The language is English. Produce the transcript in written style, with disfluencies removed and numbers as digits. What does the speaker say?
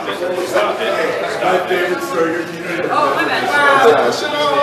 Stop it. Stop it. Stop it. Stop it. Oh, my bad.